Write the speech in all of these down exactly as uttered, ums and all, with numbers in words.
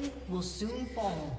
plating will soon fall.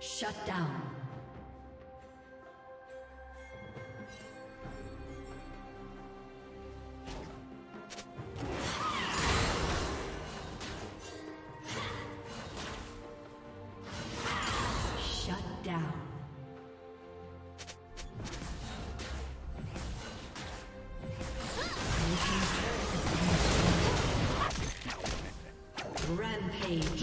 Shut down. Shut down. Rampage.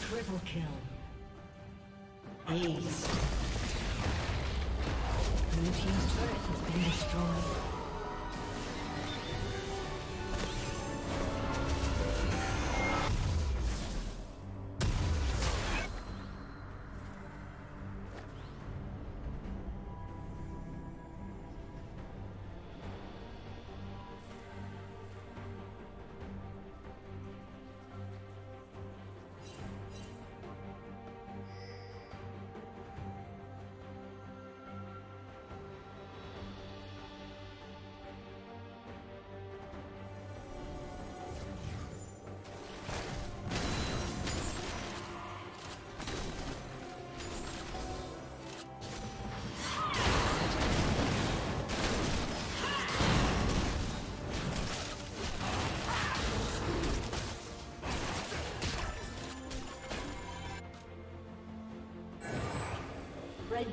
Triple kill. Ace. Blue team's turret has been destroyed. The red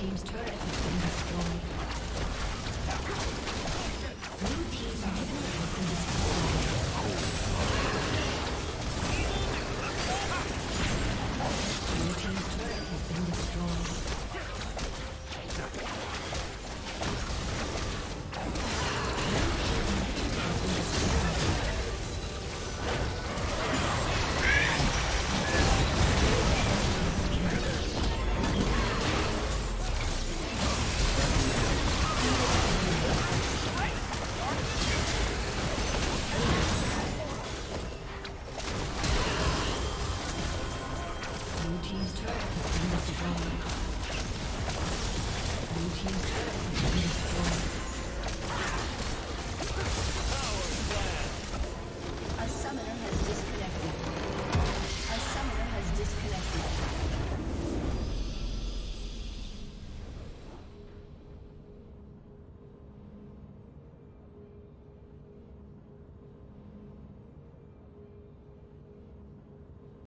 Team's turret has been destroyed.